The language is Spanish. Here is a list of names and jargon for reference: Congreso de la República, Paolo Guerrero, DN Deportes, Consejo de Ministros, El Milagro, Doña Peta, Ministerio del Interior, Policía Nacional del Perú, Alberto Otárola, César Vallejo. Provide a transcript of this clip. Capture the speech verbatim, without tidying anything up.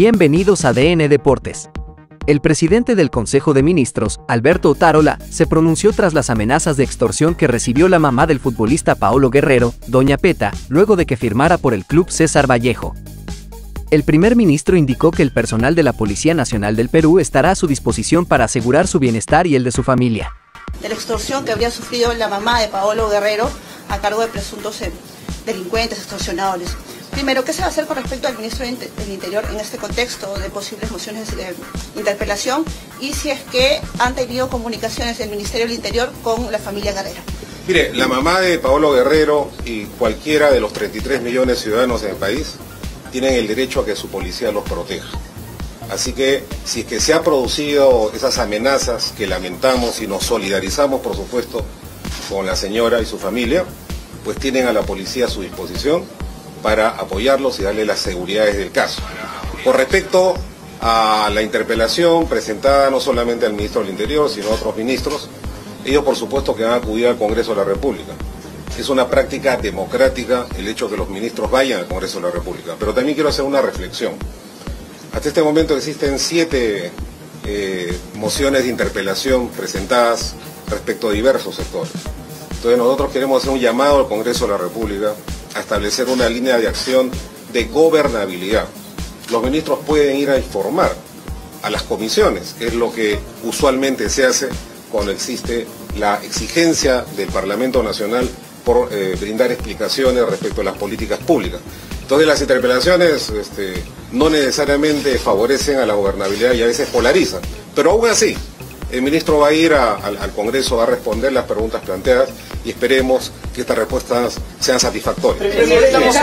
Bienvenidos a D N Deportes. El presidente del Consejo de Ministros, Alberto Otárola, se pronunció tras las amenazas de extorsión que recibió la mamá del futbolista Paolo Guerrero, Doña Peta, luego de que firmara por el club César Vallejo. El primer ministro indicó que el personal de la Policía Nacional del Perú estará a su disposición para asegurar su bienestar y el de su familia. De la extorsión que habría sufrido la mamá de Paolo Guerrero a cargo de presuntos delincuentes, extorsionadores. Primero, ¿qué se va a hacer con respecto al ministro del Interior en este contexto de posibles mociones de interpelación? Y si es que han tenido comunicaciones del Ministerio del Interior con la familia Guerrero. Mire, la mamá de Paolo Guerrero y cualquiera de los treinta y tres millones de ciudadanos del país tienen el derecho a que su policía los proteja. Así que, si es que se han producido esas amenazas que lamentamos y nos solidarizamos, por supuesto, con la señora y su familia, pues tienen a la policía a su disposición para apoyarlos y darle las seguridades del caso. Con respecto a la interpelación presentada no solamente al ministro del Interior, sino a otros ministros, ellos por supuesto que van a acudir al Congreso de la República. Es una práctica democrática el hecho de que los ministros vayan al Congreso de la República. Pero también quiero hacer una reflexión. Hasta este momento existen siete eh, mociones de interpelación presentadas respecto a diversos sectores. Entonces nosotros queremos hacer un llamado al Congreso de la República a establecer una línea de acción de gobernabilidad. Los ministros pueden ir a informar a las comisiones, que es lo que usualmente se hace cuando existe la exigencia del Parlamento Nacional por eh, brindar explicaciones respecto a las políticas públicas. Entonces las interpelaciones este, no necesariamente favorecen a la gobernabilidad y a veces polarizan, pero aún así el ministro va a ir a, al, al Congreso a responder las preguntas planteadas y esperemos que estas respuestas sean satisfactorias.